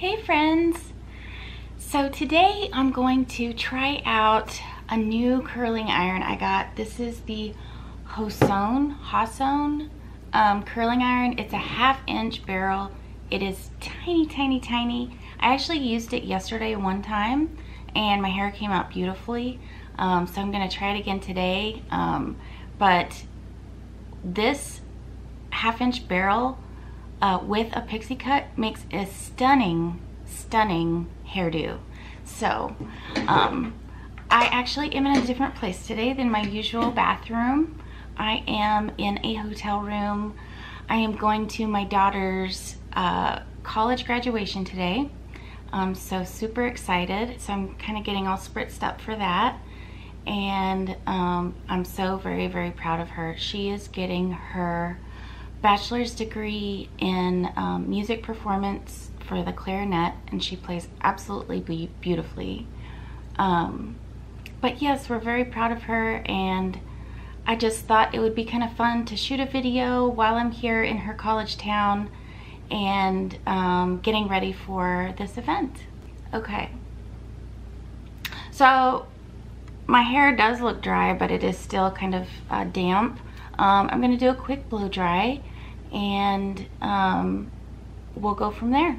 Hey friends! So today I'm going to try out a new curling iron I got. This is the Hoson curling iron. It's a 1/2 inch barrel. It is tiny, tiny, tiny. I actually used it yesterday one time and my hair came out beautifully. So I'm gonna try it again today. But this 1/2 inch barrel with a pixie cut makes a stunning hairdo. So I actually am in a different place today than my usual bathroom. I am in a hotel room. I am going to my daughter's college graduation today. I'm so super excited. So I'm kind of getting all spritzed up for that. And I'm so very, very proud of her. She is getting her bachelor's degree in music performance for the clarinet, and she plays absolutely beautifully. But yes, we're very proud of her, and I just thought it would be kind of fun to shoot a video while I'm here in her college town and getting ready for this event. Okay, so my hair does look dry, but it is still kind of damp. I'm gonna do a quick blow dry and we'll go from there.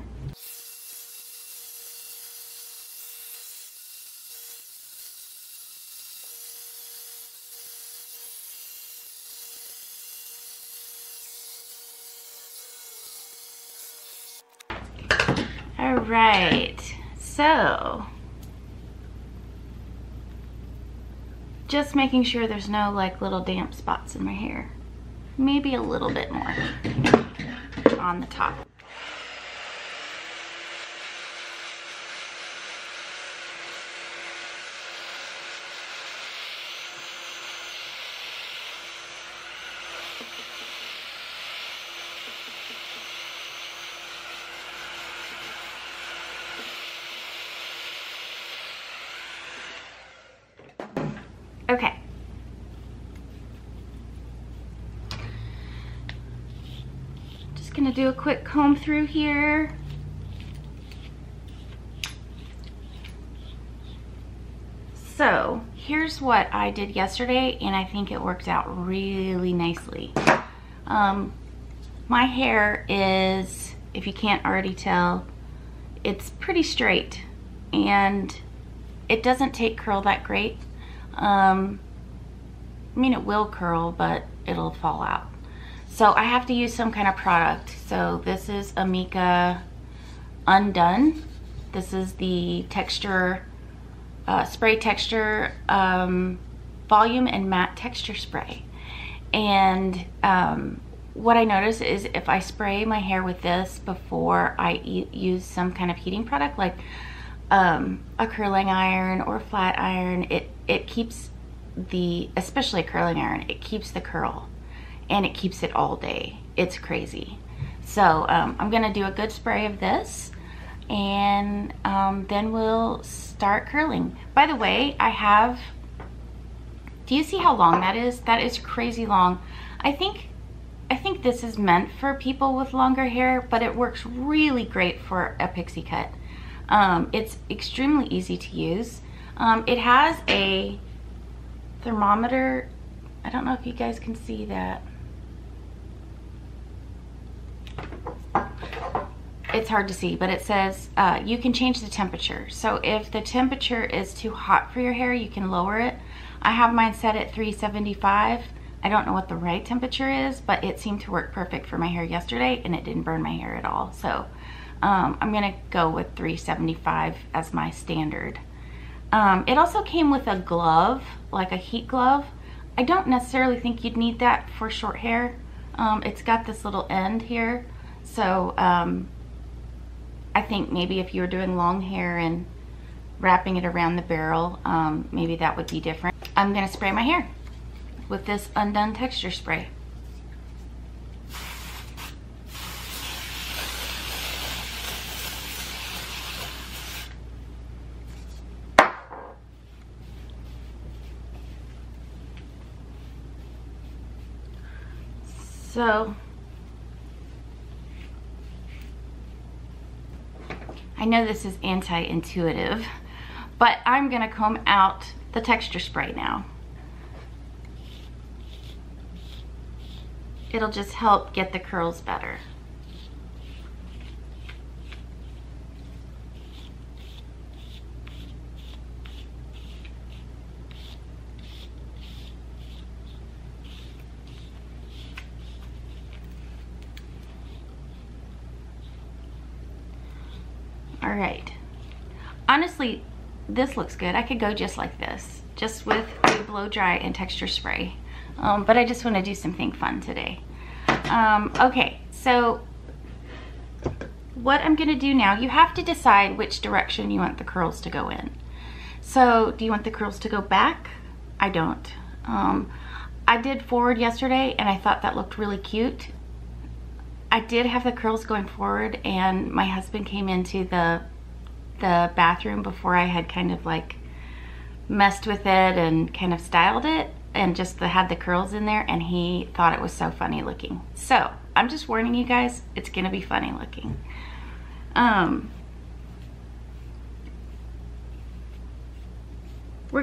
All right, so just making sure there's no like little damp spots in my hair. Maybe a little bit more on the top. Okay. Just gonna do a quick comb through here. So here's what I did yesterday, and I think it worked out really nicely. My hair is, if you can't already tell, it's pretty straight, and it doesn't take curl that great. I mean, it will curl, but it'll fall out. So I have to use some kind of product. So this is Amika Un.Done. This is the texture, spray texture, volume and matte texture spray. And what I notice is if I spray my hair with this before I use some kind of heating product, like a curling iron or flat iron, it keeps the, especially a curling iron, it keeps the curl, and it keeps it all day. It's crazy. So I'm gonna do a good spray of this, and then we'll start curling. By the way, I have, do you see how long that is? That is crazy long. I think this is meant for people with longer hair, but it works really great for a pixie cut. It's extremely easy to use. It has a thermometer. I don't know if you guys can see that. It's hard to see, but it says you can change the temperature. So if the temperature is too hot for your hair, you can lower it. I have mine set at 375. I don't know what the right temperature is, but it seemed to work perfect for my hair yesterday, and it didn't burn my hair at all. So I'm gonna go with 375 as my standard. It also came with a glove, like a heat glove. I don't necessarily think you'd need that for short hair. It's got this little end here. So I think maybe if you were doing long hair and wrapping it around the barrel, maybe that would be different. I'm gonna spray my hair with this Un.Done texture spray. So I I know this is anti-intuitive, but I'm gonna comb out the texture spray now. It'll just help get the curls better. All right, honestly, this looks good. I could go just like this, just with a blow dry and texture spray. But I just want to do something fun today. Okay, so what I'm going to do now, you have to decide which direction you want the curls to go in. So do you want the curls to go back? I don't. I did forward yesterday and I thought that looked really cute. I did have the curls going forward, and my husband came into the bathroom before I had kind of like messed with it and kind of styled it and just had the curls in there, and he thought it was so funny looking. So I'm just warning you guys, it's gonna be funny looking. We're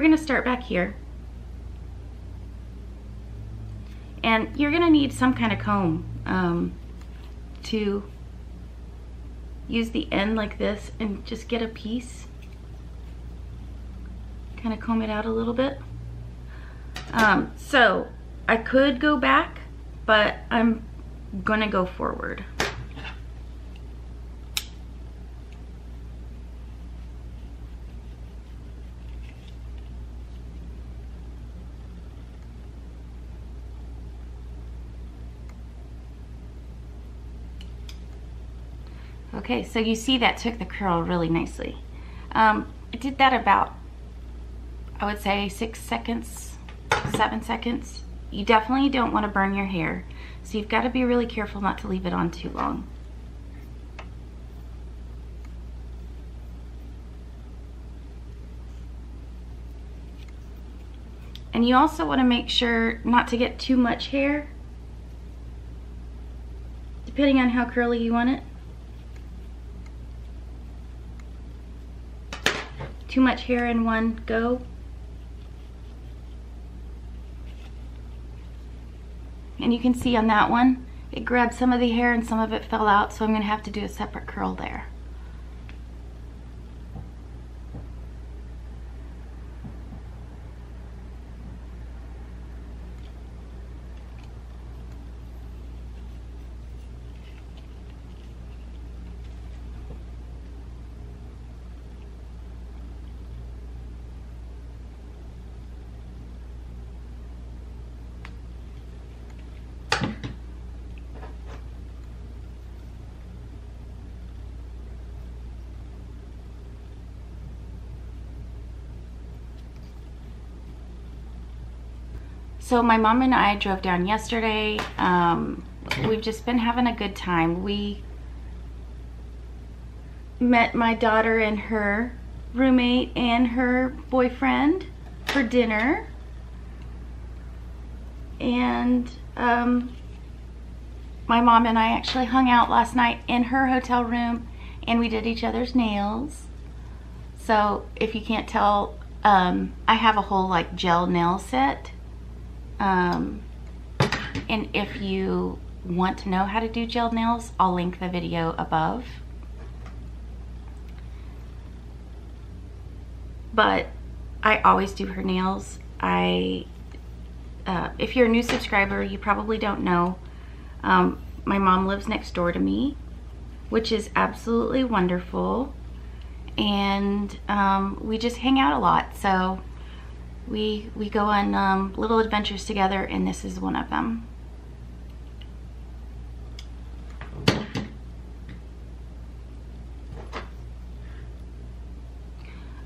gonna start back here. And you're gonna need some kind of comb. To use the end like this and just get a piece, kind of comb it out a little bit. So I could go back, but I'm gonna go forward. Okay, so you see that took the curl really nicely. I did that about, I would say 6 seconds, 7 seconds. You definitely don't want to burn your hair, so you've got to be really careful not to leave it on too long. And you also want to make sure not to get too much hair, depending on how curly you want it. Too much hair in one go. And you can see on that one, it grabbed some of the hair and some of it fell out, so I'm gonna have to do a separate curl there. So my mom and I drove down yesterday. We've just been having a good time. We met my daughter and her roommate and her boyfriend for dinner. And my mom and I actually hung out last night in her hotel room, and we did each other's nails. So if you can't tell, I have a whole like gel nail set. And if you want to know how to do gel nails, I'll link the video above. But I always do her nails. If you're a new subscriber, you probably don't know. My mom lives next door to me, which is absolutely wonderful. And we just hang out a lot, so we go on little adventures together, and this is one of them.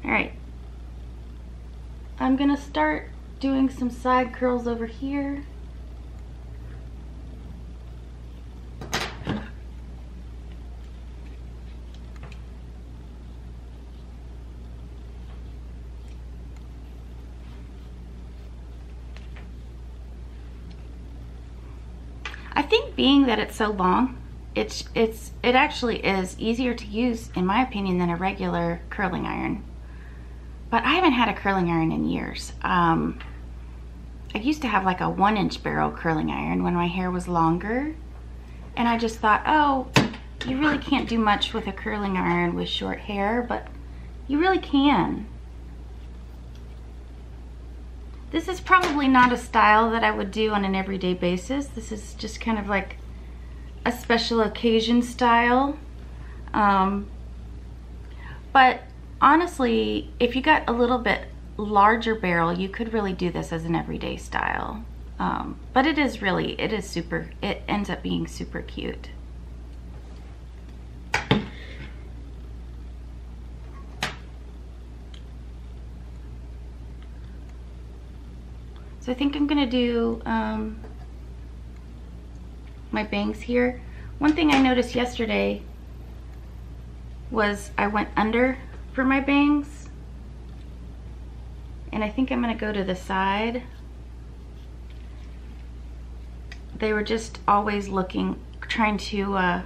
All right, I'm gonna start doing some side curls over here. Being that it's so long, it actually is easier to use, in my opinion, than a regular curling iron. But I haven't had a curling iron in years. I used to have like a 1-inch barrel curling iron when my hair was longer, and I just thought, oh, you really can't do much with a curling iron with short hair, but you really can. This is probably not a style that I would do on an everyday basis. This is just kind of like a special occasion style. But honestly, if you got a little bit larger barrel, you could really do this as an everyday style. But it is really, it ends up being super cute. So I think I'm gonna do my bangs here. One thing I noticed yesterday was I went under for my bangs, and I think I'm gonna go to the side. They were just always looking, trying to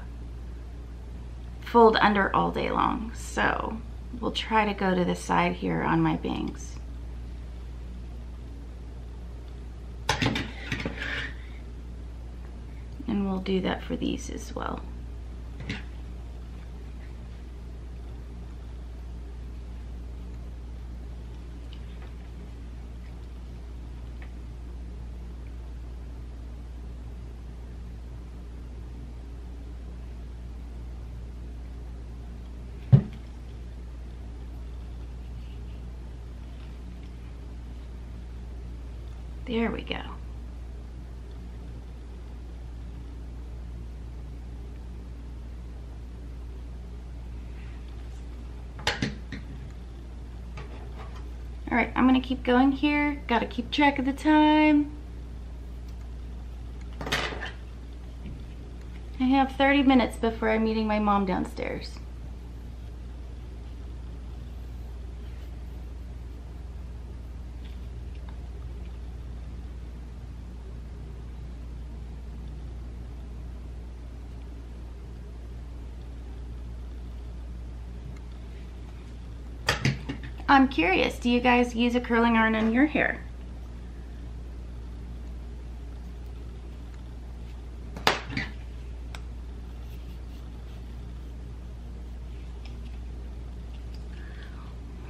fold under all day long. So we'll try to go to the side here on my bangs. And we'll do that for these as well. There we go. All right, I'm gonna keep going here. Gotta keep track of the time. I have 30 minutes before I'm meeting my mom downstairs. I'm curious, do you guys use a curling iron on your hair?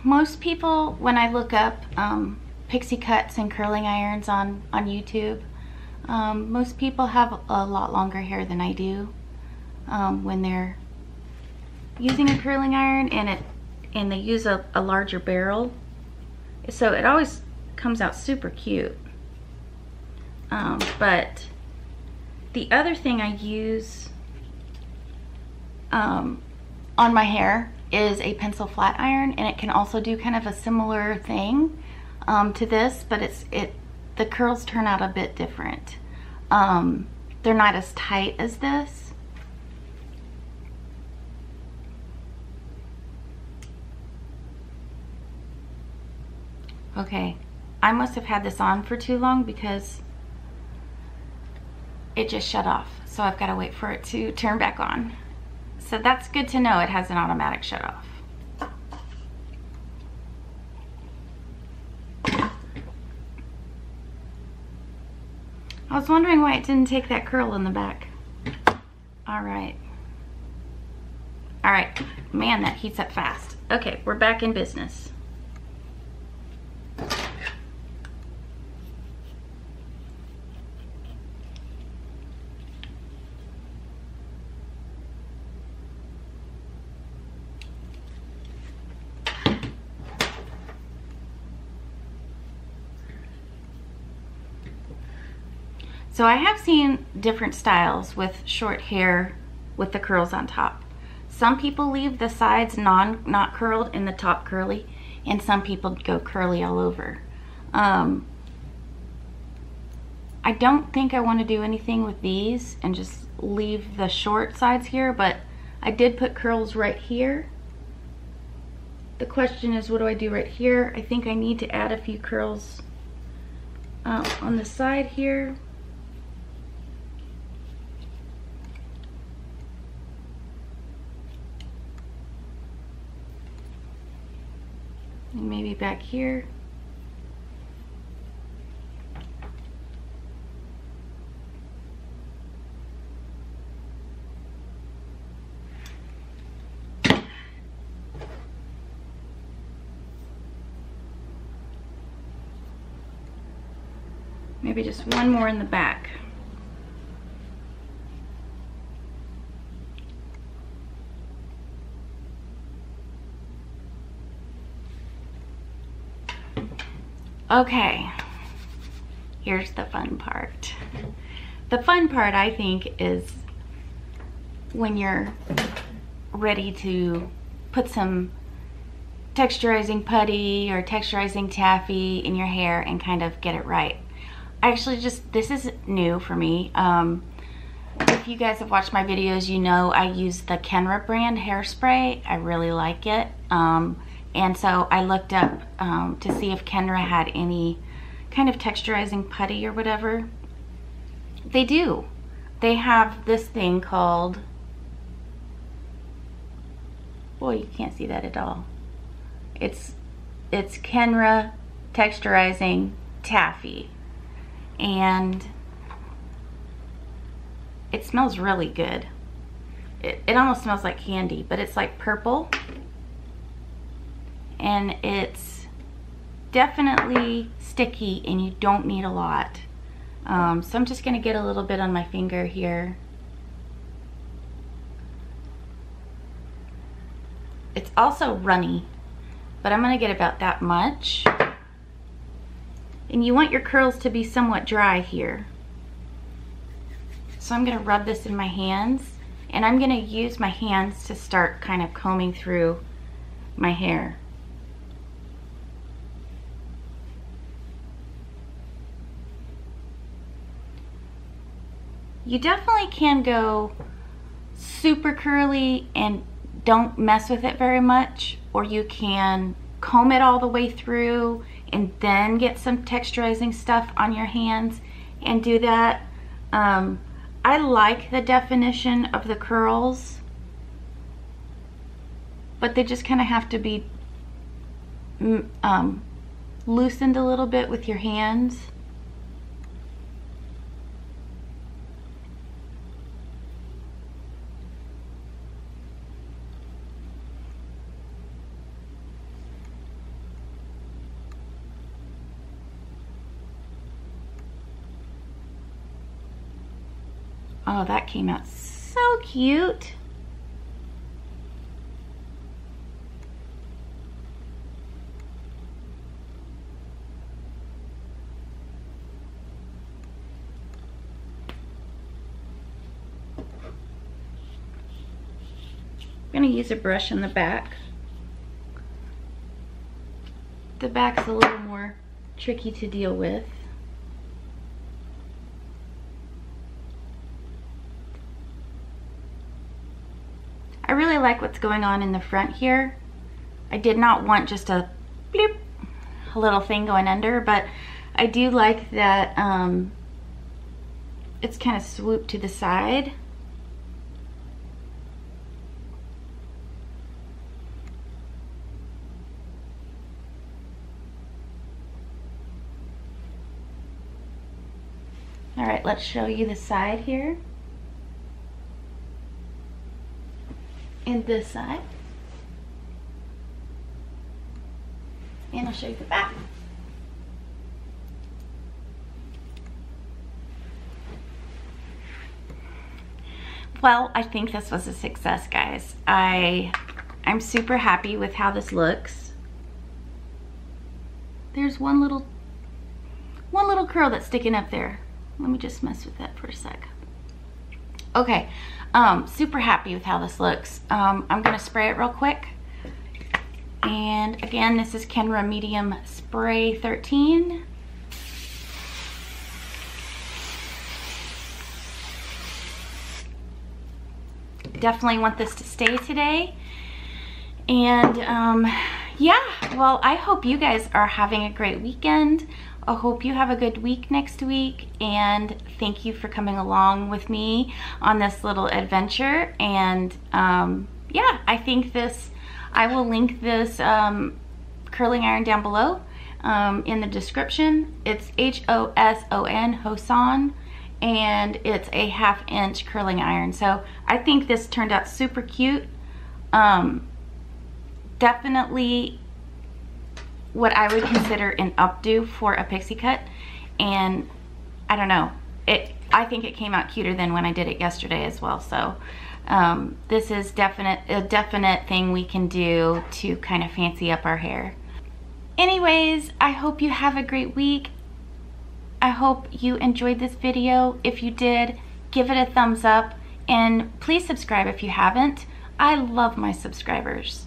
Most people, when I look up pixie cuts and curling irons on YouTube, most people have a lot longer hair than I do when they're using a curling iron, and they use a larger barrel, so it always comes out super cute. But the other thing I use on my hair is a pencil flat iron, and it can also do kind of a similar thing to this, but the curls turn out a bit different. They're not as tight as this. Okay, I must have had this on for too long because it just shut off. So I've got to wait for it to turn back on. So that's good to know, it has an automatic shut off. I was wondering why it didn't take that curl in the back. All right, man, that heats up fast. Okay, we're back in business. So I have seen different styles with short hair with the curls on top. Some people leave the sides not curled and the top curly, and some people go curly all over. I don't think I want to do anything with these and just leave the short sides here, but I did put curls right here. The question is, what do I do right here? I think I need to add a few curls on the side here. and maybe back here. Maybe just one more in the back. Okay, here's the fun part. The fun part, I think, is when you're ready to put some texturizing putty or texturizing taffy in your hair and kind of get it right. Actually, this is new for me. If you guys have watched my videos, you know I use the Kenra brand hairspray. I really like it. And so I looked up to see if Kenra had any kind of texturizing putty or whatever. They do. They have this thing called, boy, you can't see that at all. It's Kenra texturizing taffy. And it smells really good. It almost smells like candy, but it's like purple. And it's definitely sticky and you don't need a lot. So I'm just gonna get a little bit on my finger here. It's also runny, but I'm gonna get about that much. And you want your curls to be somewhat dry here. So I'm gonna rub this in my hands, and I'm gonna use my hands to start kind of combing through my hair. You definitely can go super curly and don't mess with it very much, or you can comb it all the way through and then get some texturizing stuff on your hands and do that. I like the definition of the curls, but they just kind of have to be loosened a little bit with your hands. Oh, that came out so cute. I'm gonna use a brush in the back. The back's a little more tricky to deal with. I really like what's going on in the front here. I did not want just a bloop, a little thing going under, but I do like that it's kind of swooped to the side. All right, let's show you the side here. And this side, and I'll show you the back. Well, I think this was a success, guys. I'm super happy with how this looks. There's one little curl that's sticking up there. Let me just mess with that for a sec. Okay, super happy with how this looks. I'm gonna spray it real quick. And again, this is Kenra Medium Spray 13. Definitely want this to stay today. And yeah, well, I hope you guys are having a great weekend. I hope you have a good week next week, and thank you for coming along with me on this little adventure. And yeah, I will link this curling iron down below in the description. It's H-O-S-O-N, Hoson, and it's a 1/2 inch curling iron. So I think this turned out super cute. Definitely what I would consider an updo for a pixie cut, and I don't know, I think it came out cuter than when I did it yesterday as well. So this is a definite thing we can do to kind of fancy up our hair. Anyways, I hope you have a great week. I hope you enjoyed this video. If you did, give it a thumbs up, and please subscribe if you haven't. I love my subscribers.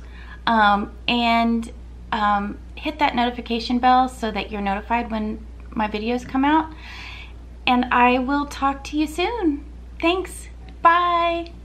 Hit that notification bell so that you're notified when my videos come out. And I will talk to you soon. Thanks. Bye.